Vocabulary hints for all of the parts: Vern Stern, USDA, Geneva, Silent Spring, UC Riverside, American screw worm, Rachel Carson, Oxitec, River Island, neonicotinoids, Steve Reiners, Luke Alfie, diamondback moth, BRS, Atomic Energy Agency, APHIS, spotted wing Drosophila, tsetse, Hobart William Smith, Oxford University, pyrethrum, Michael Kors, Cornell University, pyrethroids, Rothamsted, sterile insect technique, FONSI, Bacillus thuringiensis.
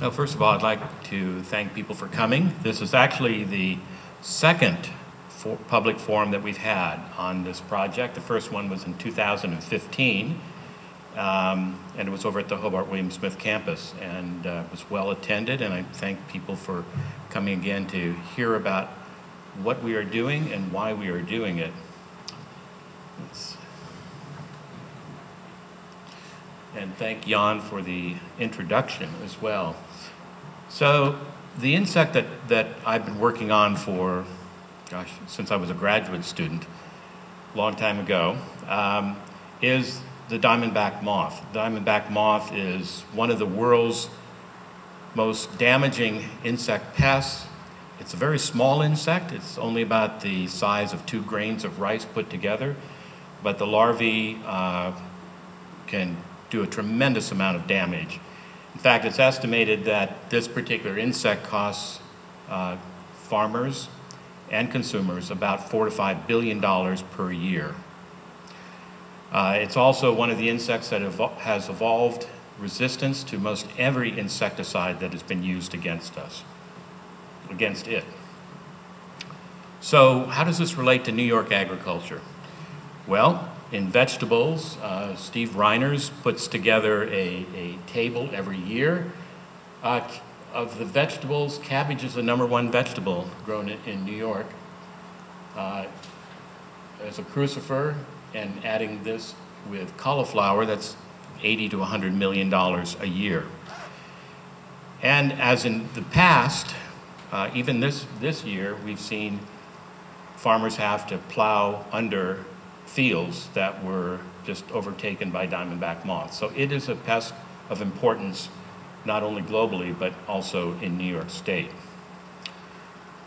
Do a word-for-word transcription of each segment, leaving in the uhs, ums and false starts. Well, first of all, I'd like to thank people for coming. This is actually the second for public forum that we've had on this project. The first one was in two thousand fifteen, um, and it was over at the Hobart William Smith campus, and uh, it was well attended, and I thank people for coming again to hear about what we are doing and why we are doing it. Let's And thank Jan for the introduction as well. So the insect that, that I've been working on for, gosh, since I was a graduate student, a long time ago, um, is the diamondback moth. The diamondback moth is one of the world's most damaging insect pests. It's a very small insect. It's only about the size of two grains of rice put together, but the larvae uh, can do a tremendous amount of damage. In fact, it's estimated that this particular insect costs uh, farmers and consumers about four to five billion dollars per year. Uh, it's also one of the insects that evo- has evolved resistance to most every insecticide that has been used against us, against it. So how does this relate to New York agriculture? Well, in vegetables, uh, Steve Reiners puts together a, a table every year. Uh, of the vegetables, cabbage is the number one vegetable grown in, in New York. Uh, as a crucifer, and adding this with cauliflower, that's eighty to one hundred million dollars a year. And as in the past, uh, even this, this year, we've seen farmers have to plow under fields that were just overtaken by diamondback moths. So it is a pest of importance, not only globally, but also in New York State.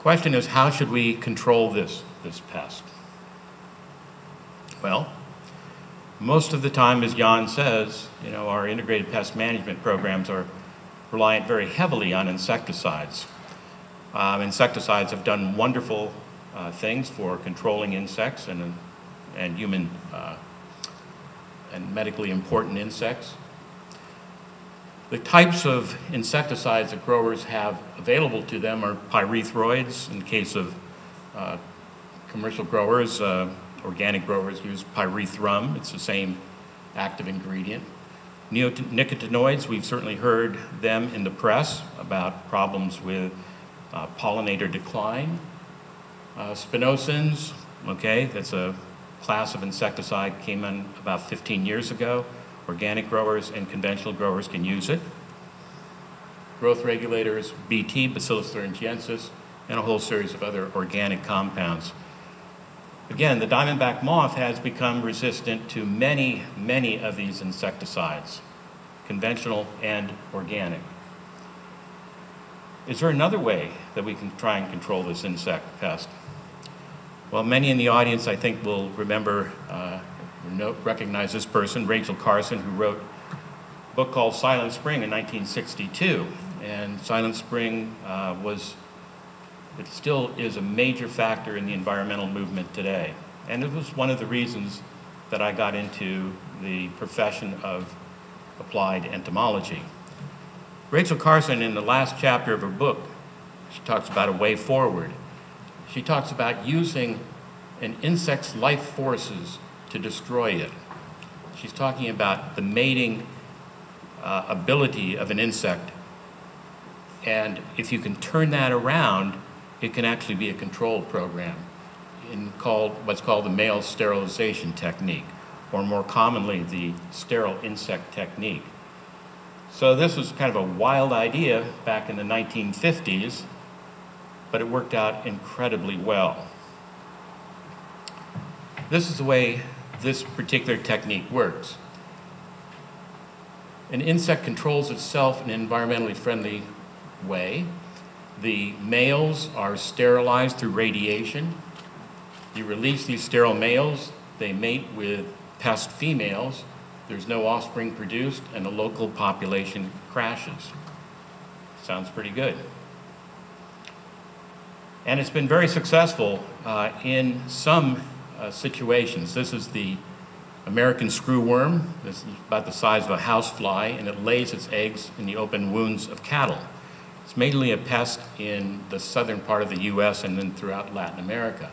Question is, how should we control this, this pest? Well, most of the time, as Jan says, you know, our integrated pest management programs are reliant very heavily on insecticides. Um, insecticides have done wonderful uh, things for controlling insects and and human uh, and medically important insects. The types of insecticides that growers have available to them are pyrethroids. In the case of uh, commercial growers, uh, organic growers use pyrethrum. It's the same active ingredient. Neonicotinoids, we've certainly heard them in the press about problems with uh, pollinator decline. Uh, spinosins, okay, that's a class of insecticide, came in about fifteen years ago. Organic growers and conventional growers can use it. Growth regulators, B T, Bacillus thuringiensis, and a whole series of other organic compounds. Again, the diamondback moth has become resistant to many, many of these insecticides, conventional and organic. Is there another way that we can try and control this insect pest? Well, many in the audience, I think, will remember, uh, recognize this person, Rachel Carson, who wrote a book called Silent Spring in nineteen sixty-two. And Silent Spring uh, was, it still is a major factor in the environmental movement today. And it was one of the reasons that I got into the profession of applied entomology. Rachel Carson, in the last chapter of her book, she talks about a way forward. She talks about using an insect's life forces to destroy it. She's talking about the mating uh, ability of an insect. And if you can turn that around, it can actually be a control program in called, what's called the male sterilization technique, or more commonly, the sterile insect technique. So this was kind of a wild idea back in the nineteen fifties. But it worked out incredibly well. This is the way this particular technique works. An insect controls itself in an environmentally friendly way. The males are sterilized through radiation. You release these sterile males, they mate with pest females, there's no offspring produced, and the local population crashes. Sounds pretty good. And it's been very successful uh, in some uh, situations. This is the American screw worm, this is about the size of a housefly, and it lays its eggs in the open wounds of cattle. It's mainly a pest in the southern part of the U S and then throughout Latin America.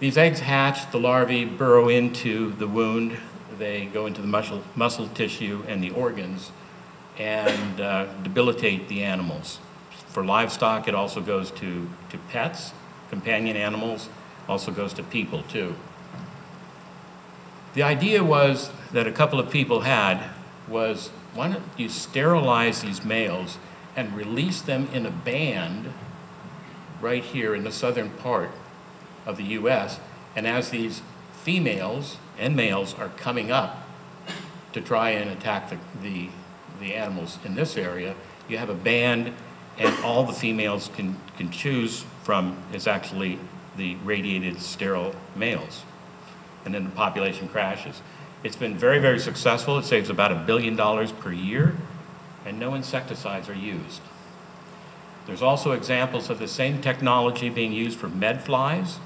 These eggs hatch, the larvae burrow into the wound, they go into the muscle, muscle tissue and the organs, and uh, debilitate the animals. For livestock, it also goes to, to pets, companion animals, also goes to people too. The idea was that a couple of people had was, why don't you sterilize these males and release them in a band right here in the southern part of the U S, and as these females and males are coming up to try and attack the, the, the animals in this area, you have a band and all the females can, can choose from is actually the radiated sterile males. And then the population crashes. It's been very, very successful. It saves about a billion dollars per year, and no insecticides are used. There's also examples of the same technology being used for med flies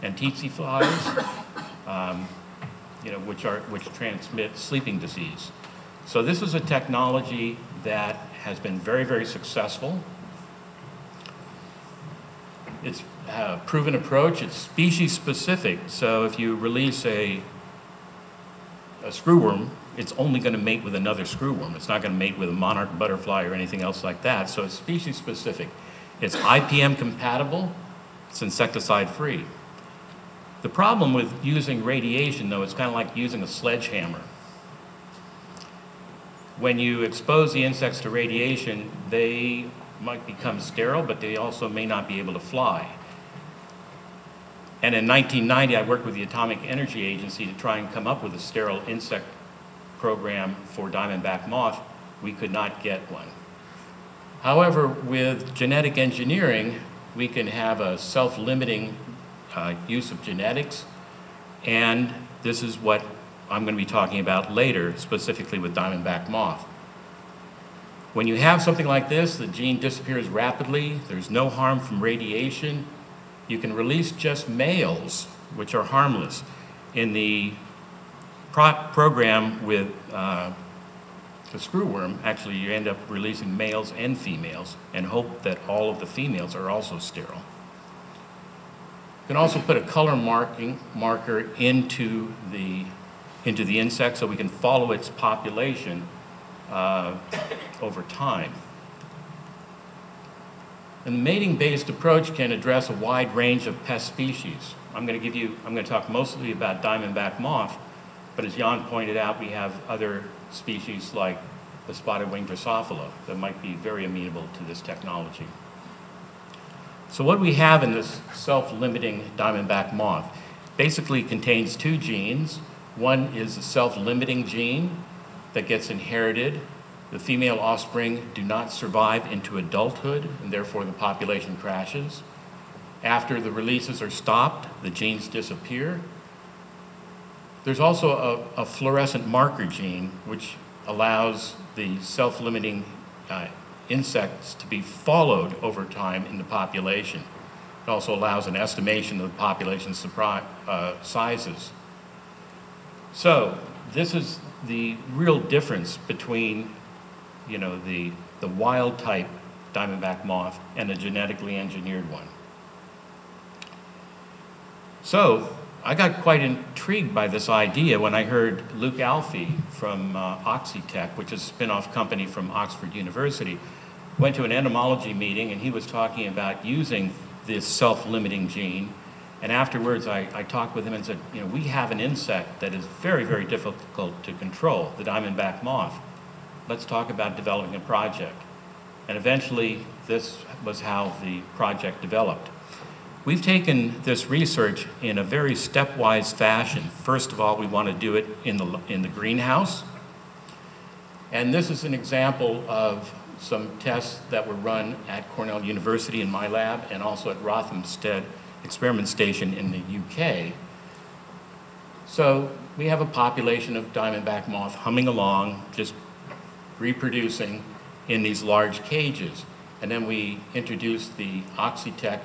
and tsetse flies, um, you know, which are which transmit sleeping disease. So this is a technology that has been very, very successful. It's a proven approach. It's species specific. So if you release a a screwworm, it's only going to mate with another screwworm. It's not going to mate with a monarch butterfly or anything else like that. So it's species specific. It's I P M compatible. It's insecticide free. The problem with using radiation, though, it's kind of like using a sledgehammer. When you expose the insects to radiation, they might become sterile, but they also may not be able to fly. And in nineteen ninety, I worked with the Atomic Energy Agency to try and come up with a sterile insect program for diamondback moth. We could not get one. However, with genetic engineering, we can have a self-limiting uh, use of genetics, and this is what I'm going to be talking about later, specifically with diamondback moth. When you have something like this, the gene disappears rapidly, there's no harm from radiation, you can release just males, which are harmless. In the pro program with uh, the screwworm, actually you end up releasing males and females and hope that all of the females are also sterile. You can also put a color marking marker into the, into the insect so we can follow its population Uh, over time. And the mating-based approach can address a wide range of pest species. I'm going to give you, I'm going to talk mostly about diamondback moth, but as Jan pointed out, we have other species like the spotted wing Drosophila that might be very amenable to this technology. So what we have in this self-limiting diamondback moth basically contains two genes. One is the self-limiting gene that gets inherited. The female offspring do not survive into adulthood, and therefore the population crashes. After the releases are stopped, the genes disappear. There's also a, a fluorescent marker gene, which allows the self-limiting uh, insects to be followed over time in the population. It also allows an estimation of the population uh, sizes. So this is the real difference between, you know, the, the wild type diamondback moth and the genetically engineered one. So I got quite intrigued by this idea when I heard Luke Alfie from uh, Oxitec, which is a spin-off company from Oxford University, went to an entomology meeting and he was talking about using this self-limiting gene. And afterwards, I, I talked with him and said, you know, we have an insect that is very, very difficult to control, the diamondback moth. Let's talk about developing a project. And eventually, this was how the project developed. We've taken this research in a very stepwise fashion. First of all, we want to do it in the, in the greenhouse. And this is an example of some tests that were run at Cornell University in my lab and also at Rothamsted Experiment Station in the U K. So we have a population of diamondback moth humming along, just reproducing in these large cages. And then we introduce the Oxitec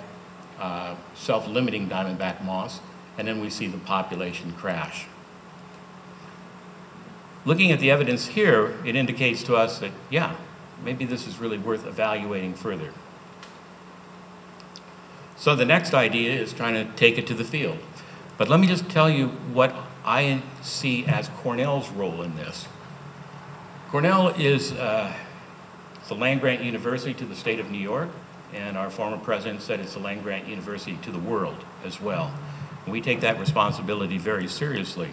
uh, self-limiting diamondback moths, and then we see the population crash. looking at the evidence here, it indicates to us that, yeah, maybe this is really worth evaluating further. So the next idea is trying to take it to the field. But let me just tell you what I see as Cornell's role in this. Cornell is uh, the land-grant university to the state of New York, and our former president said it's the land-grant university to the world as well. And we take that responsibility very seriously.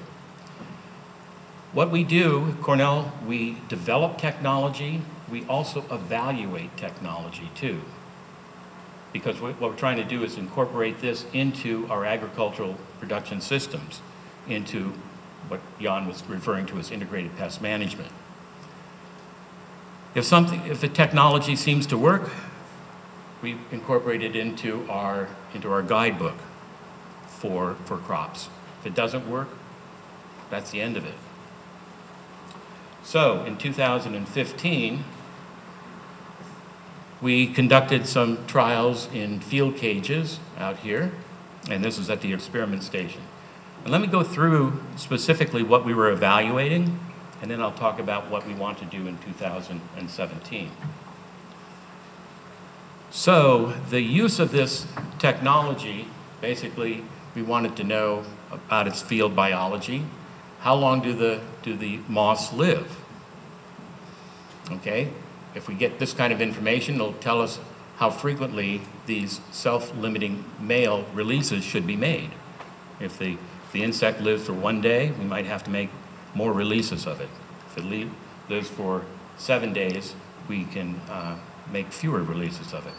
What we do, Cornell, we develop technology, we also evaluate technology too. Because what we're trying to do is incorporate this into our agricultural production systems, into what Jan was referring to as integrated pest management. If something, if the technology seems to work, we incorporate it into our, into our guidebook for, for crops. If it doesn't work, that's the end of it. So in two thousand fifteen, we conducted some trials in field cages out here, and this is at the experiment station. And let me go through specifically what we were evaluating, and then I'll talk about what we want to do in two thousand seventeen. So the use of this technology, basically, we wanted to know about its field biology. How long do the, do the moths live? Okay. If we get this kind of information, it'll tell us how frequently these self-limiting male releases should be made. If the, if the insect lives for one day, we might have to make more releases of it. If it leave, lives for seven days, we can uh, make fewer releases of it.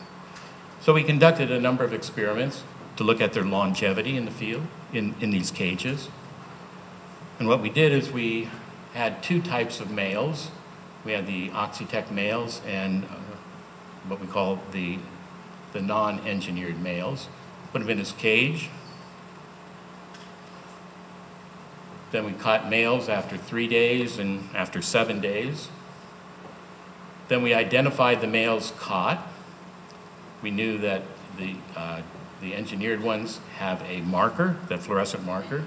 So we conducted a number of experiments to look at their longevity in the field, in, in these cages. And what we did is we had two types of males. We had the Oxitec males and uh, what we call the, the non-engineered males. Put them in this cage. Then we caught males after three days and after seven days. Then we identified the males caught. We knew that the, uh, the engineered ones have a marker, that fluorescent marker,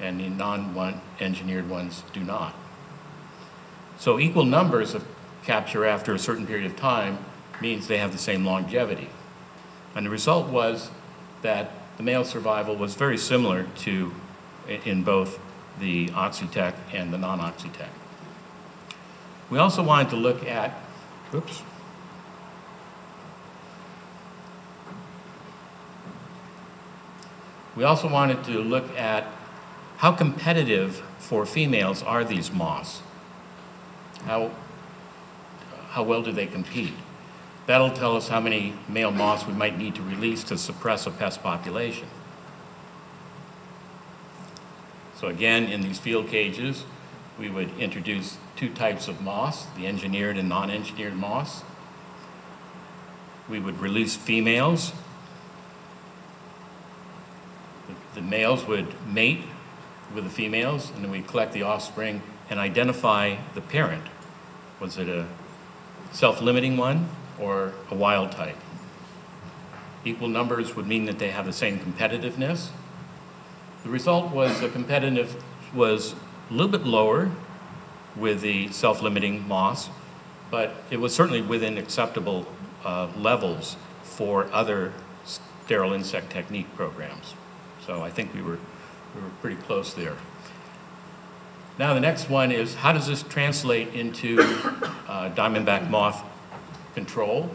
and the non-engineered ones do not. So equal numbers of capture after a certain period of time means they have the same longevity. And the result was that the male survival was very similar to in both the Oxitec and the non-Oxitec. We also wanted to look at, oops. We also wanted to look at how competitive for females are these moths. How, how well do they compete? That'll tell us how many male moths we might need to release to suppress a pest population. So again, in these field cages, we would introduce two types of moths, the engineered and non-engineered moths. We would release females. The males would mate with the females, and then we'd collect the offspring and identify the parent. Was it a self-limiting one or a wild type? Equal numbers would mean that they have the same competitiveness. The result was the competitive was a little bit lower with the self-limiting moths, but it was certainly within acceptable uh, levels for other sterile insect technique programs. So I think we were, we were pretty close there. Now the next one is, how does this translate into uh, diamondback moth control?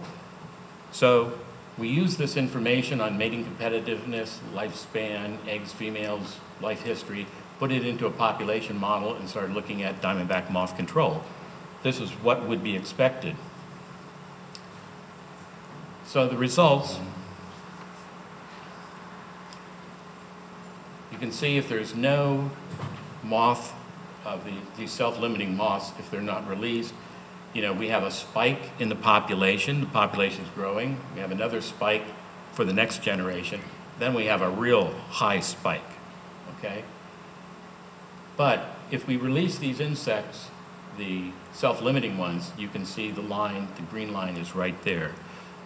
So we use this information on mating competitiveness, lifespan, eggs, females, life history, put it into a population model and started looking at diamondback moth control. This is what would be expected. So the results, you can see if there's no moth of the, these self-limiting moths, if they're not released, you know, we have a spike in the population, the population's growing, we have another spike for the next generation, then we have a real high spike, okay? But if we release these insects, the self-limiting ones, you can see the line, the green line is right there.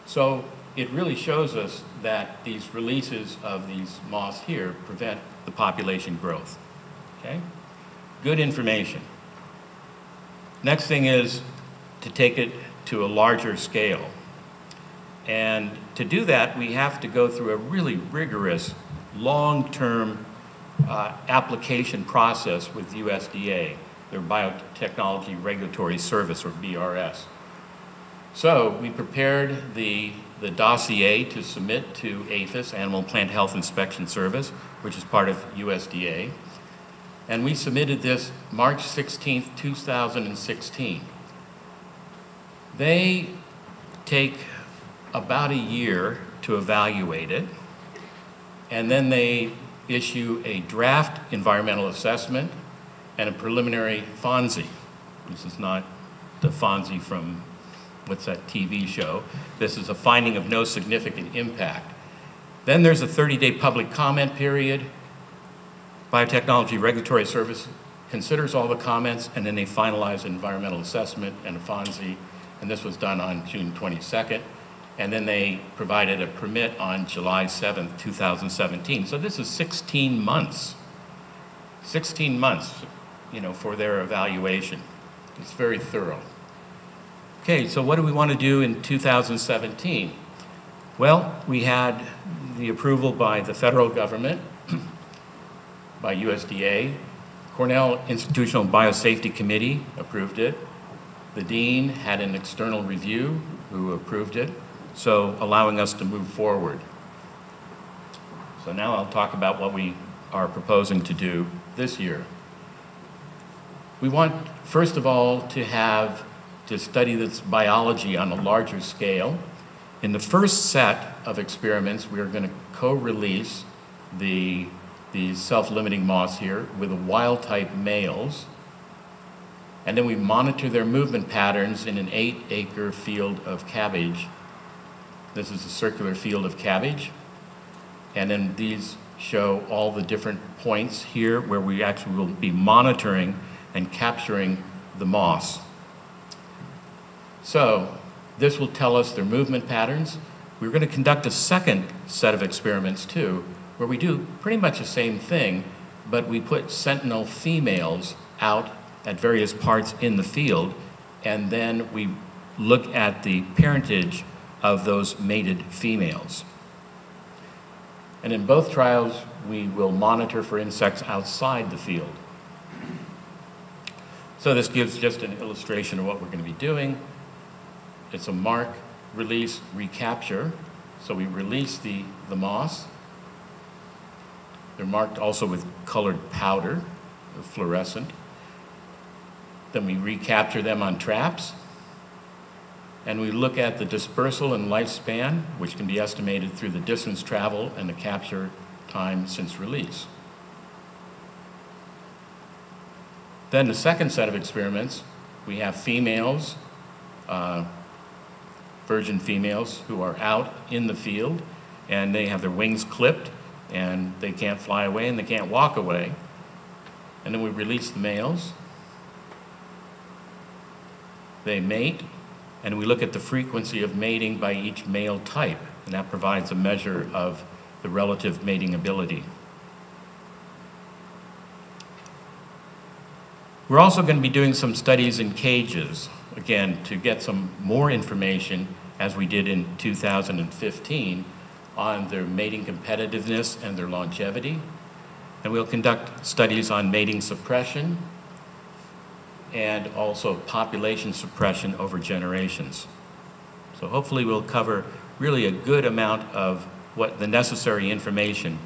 So it really shows us that these releases of these moths here prevent the population growth, okay? Good information. Next thing is to take it to a larger scale. And to do that, we have to go through a really rigorous, long-term uh, application process with U S D A, their Biotechnology Regulatory Service, or B R S. So we prepared the, the dossier to submit to APHIS, Animal and Plant Health Inspection Service, which is part of U S D A. And we submitted this March sixteenth, two thousand sixteen. They take about a year to evaluate it, and then they issue a draft environmental assessment and a preliminary FONSI. This is not the FONSI from, what's that T V show? This is a finding of no significant impact. Then there's a thirty day public comment period. Biotechnology Regulatory Service considers all the comments, and then they finalize an environmental assessment and a FONSI, and this was done on June twenty-second. And then they provided a permit on July seventh, two thousand seventeen. So this is sixteen months. sixteen months, you know, for their evaluation. It's very thorough. Okay, so what do we want to do in two thousand seventeen? Well, we had the approval by the federal government, by U S D A. Cornell Institutional Biosafety Committee approved it. The dean had an external review who approved it, so allowing us to move forward. So now I'll talk about what we are proposing to do this year. We want, first of all, to have to study this biology on a larger scale. In the first set of experiments, we are going to co-release the, the self-limiting moths here with the wild-type males, and then we monitor their movement patterns in an eight acre field of cabbage. This is a circular field of cabbage. And then these show all the different points here where we actually will be monitoring and capturing the moths. So this will tell us their movement patterns. We're going to conduct a second set of experiments too, where we do pretty much the same thing, but we put sentinel females out at various parts in the field, and then we look at the parentage of those mated females. And in both trials, we will monitor for insects outside the field. So this gives just an illustration of what we're going to be doing. It's a mark, release, recapture. So we release the, the moths. They're marked also with colored powder, fluorescent. Then we recapture them on traps, and we look at the dispersal and lifespan, which can be estimated through the distance traveled and the capture time since release. Then the second set of experiments, we have females, uh, virgin females, who are out in the field, and they have their wings clipped, and they can't fly away, and they can't walk away. And then we release the males. They mate, and we look at the frequency of mating by each male type, and that provides a measure of the relative mating ability. We're also going to be doing some studies in cages, again, to get some more information, as we did in two thousand fifteen, on their mating competitiveness and their longevity. And we'll conduct studies on mating suppression, and also population suppression over generations. So hopefully we'll cover really a good amount of what the necessary information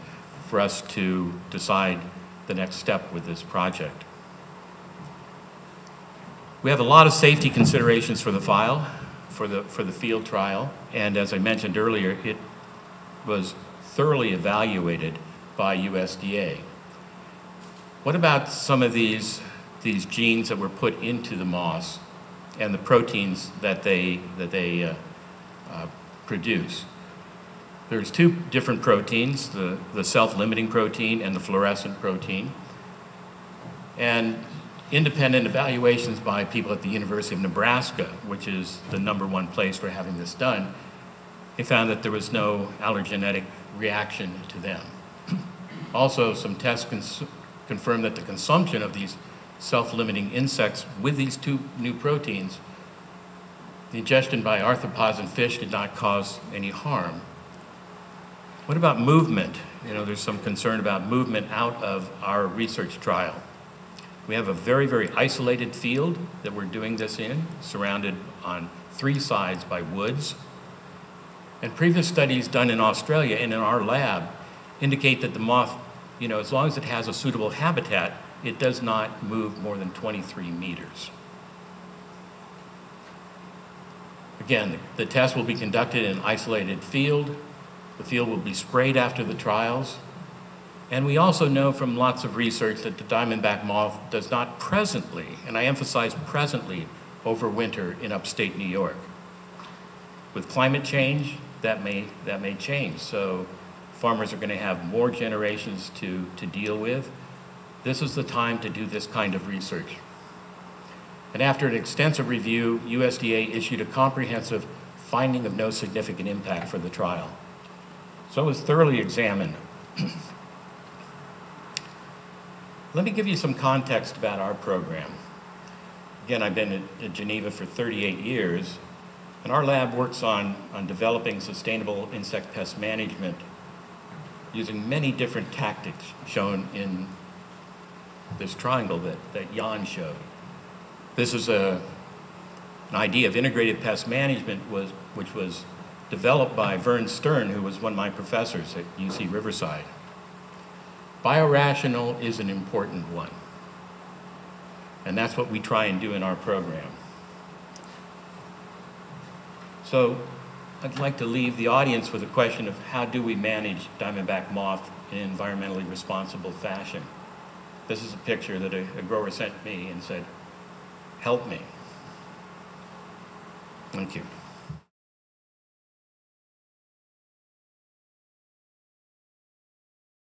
for us to decide the next step with this project. We have a lot of safety considerations for the file, for the, for the field trial, and as I mentioned earlier, it was thoroughly evaluated by U S D A. What about some of these these genes that were put into the moths and the proteins that they, that they uh, uh, produce? There's two different proteins, the, the self-limiting protein and the fluorescent protein. And independent evaluations by people at the University of Nebraska, which is the number one place for having this done, they found that there was no allergenic reaction to them. Also, some tests confirmed that the consumption of these self-limiting insects with these two new proteins, the ingestion by arthropods and fish did not cause any harm. What about movement? You know, there's some concern about movement out of our research trial. We have a very, very isolated field that we're doing this in, surrounded on three sides by woods. And previous studies done in Australia and in our lab indicate that the moth, you know, as long as it has a suitable habitat, it does not move more than twenty-three meters. Again, the test will be conducted in an isolated field. The field will be sprayed after the trials. And we also know from lots of research that the diamondback moth does not presently, and I emphasize presently, overwinter in upstate New York. With climate change, that may, that may change. So farmers are going to have more generations to, to deal with. This is the time to do this kind of research. And after an extensive review, U S D A issued a comprehensive finding of no significant impact for the trial. So it was thoroughly examined. Let me give you some context about our program. Again, I've been at, at Geneva for thirty-eight years, and our lab works on, on developing sustainable insect pest management using many different tactics shown in this triangle that, that Jan showed. This is a, an idea of integrated pest management was, which was developed by Vern Stern, who was one of my professors at U C Riverside. Biorational is an important one, and that's what we try and do in our program. So I'd like to leave the audience with a question of how do we manage diamondback moth in an environmentally responsible fashion? This is a picture that a, a grower sent me and said, "Help me." Thank you.